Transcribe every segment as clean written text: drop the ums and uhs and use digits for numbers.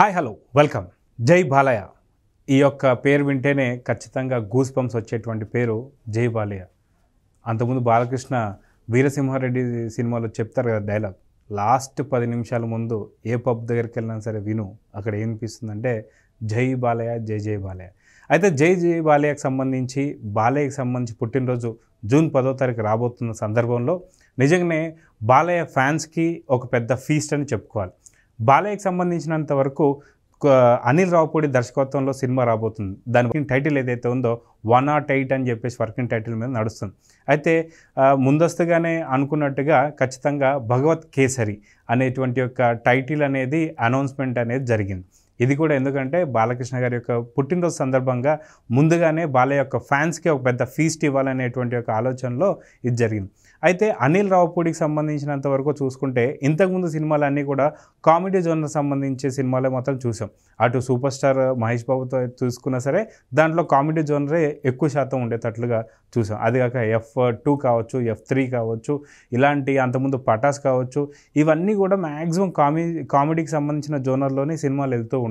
Hi hello welcome जय बालया ई యొక్క పేరు వింటేనే ఖచ్చితంగా గూస్ పంప్స్ వచ్చేటువంటి పేరు జై బాలయ్య। అంతకుముందు బాలకృష్ణ వీరసింహారెడ్డి సినిమాలో చెప్తారు కదా డైలాగ్, లాస్ట్ 10 నిమిషాల ముందు ఏ పబ్ దగ్గరికి వెళ్ళినా సరే విను, అక్కడ ఏం అనిపిస్తుందంటే జై బాలయ్య జై జై బాలయ్య। అయితే జై జై బాలయ్యకి సంబంధించి పుట్టినరోజు జూన్ 10వ తారీఖు రాబోతున్న సందర్భంలో నిజంగానే బాలయ్య ఫ్యాన్స్ కి ఒక పెద్ద ఫీస్ట్ అని చెప్పుకోవాలి। బాలయ్య की సంబంధించినంత వరకు అనిల్ రావుపూడి దర్శకత్వంలో సినిమా రాబోతుంది। దాని టైటిల్ ఏదైతే ఉందో 108 అని చెప్పేసి వర్కింగ్ టైటిల్ మీద నడుస్తుంది। అయితే ముందస్తుగానే అనుకున్నట్టుగా ఖచ్చితంగా భగవత్ కేసరి అనేటువంటి ఒక టైటిల్ అనేది అనౌన్స్మెంట్ అనేది జరిగింది। ఇది కూడా ఎందుకంటే బాలకృష్ణ గారి యొక్క పుట్టినరోజు సందర్భంగా ముందుగానే బాలయ్య యొక్క ఫ్యాన్స్కి ఒక పెద్ద ఫీస్ట్ ఇవ్వాలనేటువంటి ఒక ఆలోచనలో ఇది జరిగింది। అయితే అనిల్ రావుపూడికి సంబంధించినంత వరకు చూసుకుంటే ఇంతకుముందు సినిమాలన్నీ కూడా కామెడీ జోనర్ సంబంధించి సినిమాలే మాత్రం చూసాం। అటు సూపర్ స్టార్ మహేష్ బాబుతో చూసుకున్నా సరే దాంట్లో కామెడీ జోనరే ఎక్కువ శాతం ఉండేటట్లుగా చూసాం। అది కాక F2 కావచ్చు, F3 కావచ్చు, ఇలాంటి అంతకుముందు పటాస్ కావచ్చు, ఇవన్నీ కూడా మ్యాక్సిమం కామెడీకి సంబంధించిన జోనర్లోనే సినిమాలు వెళ్తూ ఉంటాయి।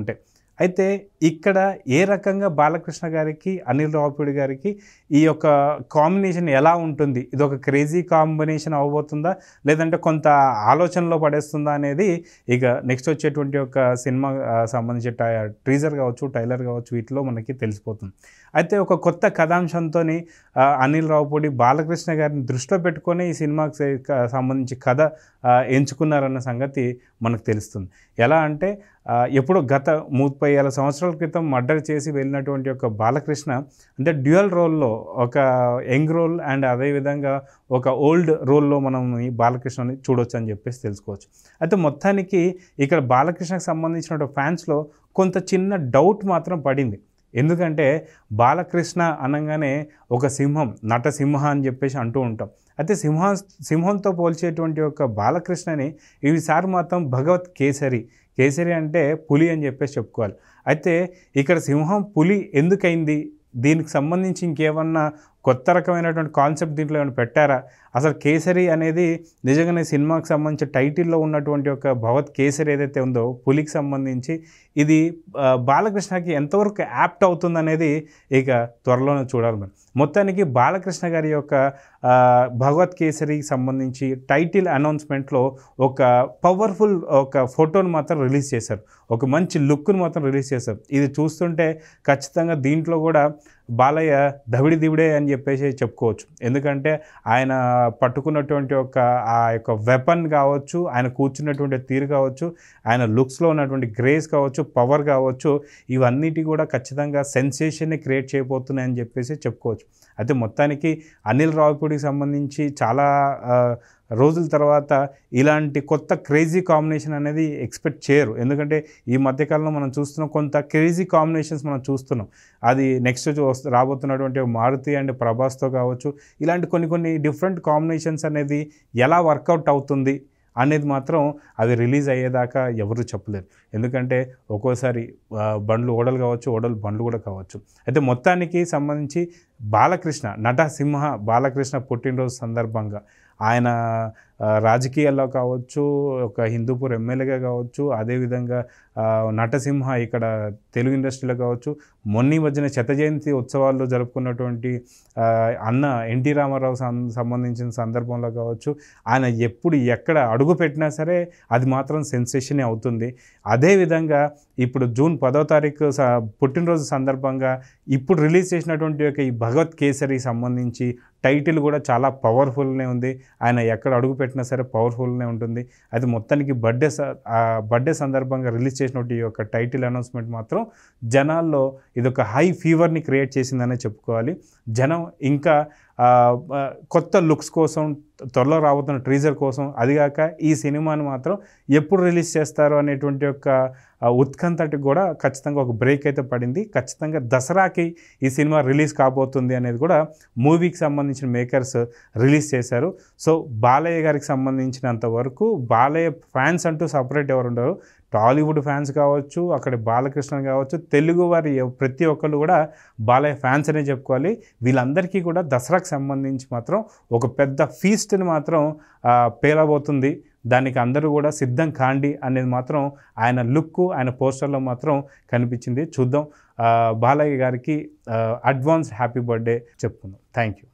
అయితే ఇక్కడ ఏ రకంగా బాలకృష్ణ గారికి అనిల్ రావుపూడి గారికి ఈ యొక్క కాంబినేషన్ ఎలా ఉంటుంది, ఇది ఒక క్రేజీ కాంబినేషన్ అవ్వబోతుందా లేదంటే కొంత ఆలోచనలో పడేస్తుందా అనేది ఇక నెక్స్ట్ వచ్చేటువంటి ఒక సినిమా సంబంధించి టీజర్ కావచ్చు ట్రైలర్ కావచ్చు వీటిలో మనకి తెలిసిపోతుంది। అయితే ఒక కొత్త కథాంశంతో అనిల్ రావుపూడి బాలకృష్ణ గారిని దృష్టిలో పెట్టుకొని ఈ సినిమాకి సంబంధించి కథ ఎంచుకున్నారన్న సంగతి మనకు తెలుస్తుంది। ఎలా అంటే ఎప్పుడో గత 35 సంవత్సరాల క్రితం మర్డర్ చేసి వెళ్ళినటువంటి ఒక బాలకృష్ణ అంటే డ్యూయల్ రోల్లో ఒక యంగ్ రోల్ అండ్ అదేవిధంగా ఒక ఓల్డ్ రోల్లో మనం బాలకృష్ణని చూడొచ్చు అని చెప్పేసి తెలుసుకోవచ్చు। అయితే మొత్తానికి ఇక్కడ బాలకృష్ణకు సంబంధించిన ఫ్యాన్స్లో కొంత చిన్న డౌట్ మాత్రం పడింది। ఎందుకంటే బాలకృష్ణ అనగానే ఒక సింహం నటసింహ అని చెప్పేసి అంటూ ఉంటాం। అయితే సింహంతో పోల్చేటువంటి ఒక బాలకృష్ణని ఈసారి మాత్రం భగవత్ కేసరి, కేసరి అంటే పులి అని చెప్పేసి చెప్పుకోవాలి। అయితే ఇక్కడ సింహం పులి ఎందుకైంది, దీనికి సంబంధించి ఇంకేమన్నా కొత్త రకమైనటువంటి కాన్సెప్ట్ దీంట్లో ఏమైనా పెట్టారా, అసలు కేసరి అనేది నిజంగానే సినిమాకి సంబంధించి టైటిల్లో ఉన్నటువంటి ఒక భగవత్ కేసరి ఏదైతే ఉందో పులికి సంబంధించి ఇది బాలకృష్ణకి ఎంతవరకు యాప్ట్ అవుతుందనేది ఇక త్వరలోనే చూడాలి మనం। మొత్తానికి బాలకృష్ణ గారి యొక్క భగవత్ కేసరికి సంబంధించి టైటిల్ అనౌన్స్మెంట్లో ఒక పవర్ఫుల్ ఒక ఫోటోను మాత్రం రిలీజ్ చేశారు, ఒక మంచి లుక్ను మాత్రం రిలీజ్ చేశారు। ఇది చూస్తుంటే ఖచ్చితంగా దీంట్లో కూడా బాలయ్య దవిడి దివిడే అని చెప్పేసి చెప్పుకోవచ్చు। ఎందుకంటే ఆయన పట్టుకున్నటువంటి ఒక ఆ యొక్క వెపన్ కావచ్చు, ఆయన కూర్చున్నటువంటి తీరు కావచ్చు, ఆయన లుక్స్లో ఉన్నటువంటి గ్రేస్ కావచ్చు, పవర్ కావచ్చు, ఇవన్నిటి కూడా ఖచ్చితంగా సెన్సేషన్ని క్రియేట్ చేయబోతున్నాయని చెప్పేసి చెప్పుకోవచ్చు। అయితే మొత్తానికి అనిల్ రావుపూడికి సంబంధించి చాలా రోజుల తర్వాత ఇలాంటి కొత్త క్రేజీ కాంబినేషన్ అనేది ఎక్స్పెక్ట్ చేయరు। ఎందుకంటే ఈ మధ్యకాలంలో మనం చూస్తున్న కొంత క్రేజీ కాంబినేషన్స్ మనం చూస్తున్నాం। అది నెక్స్ట్ రాబోతున్నటువంటి మారుతి అండ్ ప్రభాస్తో కావచ్చు, ఇలాంటి కొన్ని డిఫరెంట్ కాంబినేషన్స్ అనేది ఎలా వర్కౌట్ అవుతుంది అనేది మాత్రం అవి రిలీజ్ అయ్యేదాకా ఎవరు చెప్పలేరు। ఎందుకంటే ఒక్కోసారి బండ్లు ఓడలు కావచ్చు, ఓడలు బండ్లు కూడా కావచ్చు। అయితే మొత్తానికి సంబంధించి బాలకృష్ణ నటసింహ బాలకృష్ణ పుట్టినరోజు సందర్భంగా ఆయన రాజకీయాల్లో కావచ్చు, ఒక హిందూపూర్ ఎమ్మెల్యేగా కావచ్చు, అదేవిధంగా నటసింహ ఇక్కడ తెలుగు ఇండస్ట్రీలో కావచ్చు, మొన్న మధ్యన శత జయంతి ఉత్సవాల్లో జరుపుకున్నటువంటి అన్న ఎన్టీ రామారావు సంబంధించిన సందర్భంలో కావచ్చు, ఆయన ఎప్పుడు ఎక్కడ అడుగు పెట్టినా సరే అది మాత్రం సెన్సేషనే అవుతుంది। అదేవిధంగా ఇప్పుడు జూన్ 10వ తారీఖు పుట్టినరోజు సందర్భంగా ఇప్పుడు రిలీజ్ చేసినటువంటి ఒక ఈ భగవత్ కేసరికి సంబంధించి టైటిల్ కూడా చాలా పవర్ఫుల్నే ఉంది। ఆయన ఎక్కడ అడుగు పెట్టినా సరే పవర్ఫుల్నే ఉంటుంది। అది మొత్తానికి బర్త్డే సందర్భంగా రిలీజ్ చేసినటువంటి ఈ యొక్క టైటిల్ అనౌన్స్మెంట్ మాత్రం జనాల్లో ఇదొక హై ఫీవర్ని క్రియేట్ చేసిందనే చెప్పుకోవాలి। జనం ఇంకా కొత్త లుక్స్ కోసం, త్వరలో రాబోతున్న టీజర్ కోసం, అదిగాక ఈ సినిమాని మాత్రం ఎప్పుడు రిలీజ్ చేస్తారు అనేటువంటి ఒక ఉత్కంఠకి కూడా ఖచ్చితంగా ఒక బ్రేక్ అయితే పడింది। ఖచ్చితంగా దసరాకి ఈ సినిమా రిలీజ్ కాబోతుంది అనేది కూడా మూవీకి సంబంధించిన మేకర్స్ రిలీజ్ చేశారు। సో బాలయ్య గారికి సంబంధించినంత వరకు బాలయ్య ఫ్యాన్స్ అంటూ సపరేట్ ఎవరు ఉండరు, టాలీవుడ్ ఫ్యాన్స్ కావచ్చు, అక్కడ బాలకృష్ణ కావచ్చు, తెలుగు వారి ప్రతి ఒక్కళ్ళు కూడా బాలయ్య ఫ్యాన్స్ అనే చెప్పుకోవాలి। వీళ్ళందరికీ కూడా దసరాకు సంబంధించి మాత్రం ఒక పెద్ద ఫీస్ట్ని మాత్రం పేలబోతుంది దానికి అందరూ కూడా సిద్ధం కాండి అనేది మాత్రం ఆయన లుక్ ఆయన పోస్టర్లో మాత్రం కనిపించింది. చూద్దాం బాలయ్య గారికి అడ్వాన్స్ హ్యాపీ బర్త్డే చెప్పుకుందాం. Thank you.